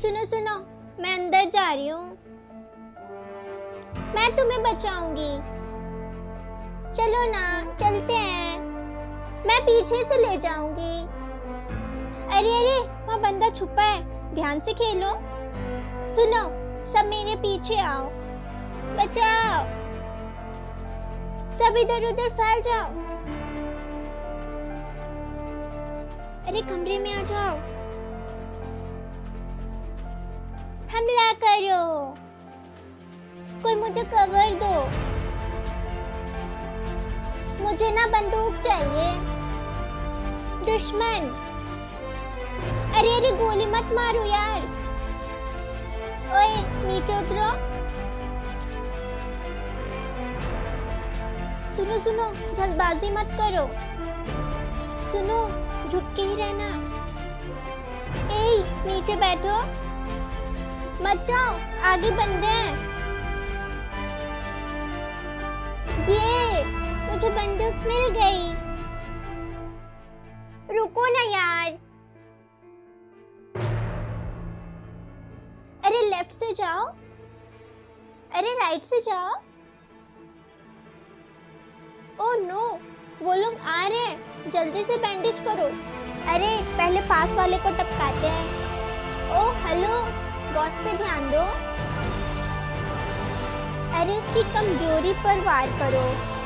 सुनो सुनो, मैं अंदर जा रही हूँ, मैं तुम्हें बचाऊंगी। चलो ना, चलते हैं, मैं पीछे से ले जाऊंगी। अरे अरे, वहाँ बंदा छुपा है, ध्यान से खेलो। सुनो, सब मेरे पीछे आओ, बचाओ, सब इधर उधर फैल जाओ। अरे कमरे में आ जाओ, हमला करो, कोई मुझे कवर दो, मुझे ना बंदूक चाहिए, दुश्मन। अरे अरे गोली मत मारो यार। ओए नीचे उतरो। सुनो सुनो, जल्दबाजी मत करो, सुनो झुक के ही रहना। ए नीचे बैठो मत जाओ, आगे बंदे हैं। ये मुझे बंदूक मिल गई, रुको ना यार। अरे लेफ्ट से जाओ, अरे राइट से जाओ। ओह नो, वो लोग आ रहे हैं, जल्दी से बैंडेज करो। अरे पहले पास वाले को टपकाते हैं। ओह हेलो, बॉस पे ध्यान दो। अरे उसकी कमजोरी पर वार करो।